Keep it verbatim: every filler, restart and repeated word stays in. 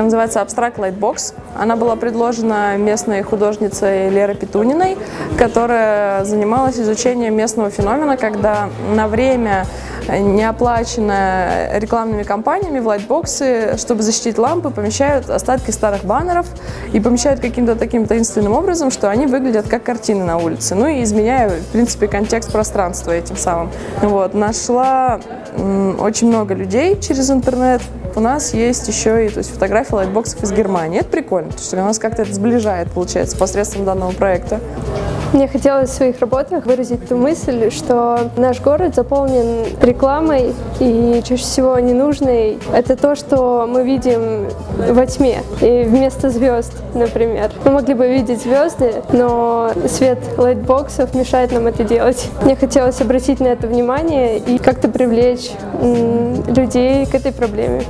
Выставка называется «Abstract Lightbox». Она была предложена местной художницей Лерой Петуниной, которая занималась изучением местного феномена, когда на время, не оплаченное рекламными кампаниями, в лайтбоксы, чтобы защитить лампы, помещают остатки старых баннеров и помещают каким-то таким таинственным образом, что они выглядят как картины на улице, ну и изменяя, в принципе, контекст пространства этим самым. Вот. Нашла очень много людей через интернет. У нас есть еще и то есть, фотографии лайтбоксов из Германии. Это прикольно, потому что нас как-то это сближает, получается, посредством данного проекта. Мне хотелось в своих работах выразить ту мысль, что наш город заполнен рекламой и чаще всего ненужной. Это то, что мы видим во тьме и вместо звезд, например. Мы могли бы видеть звезды, но свет лайтбоксов мешает нам это делать. Мне хотелось обратить на это внимание и как-то привлечь людей к этой проблеме.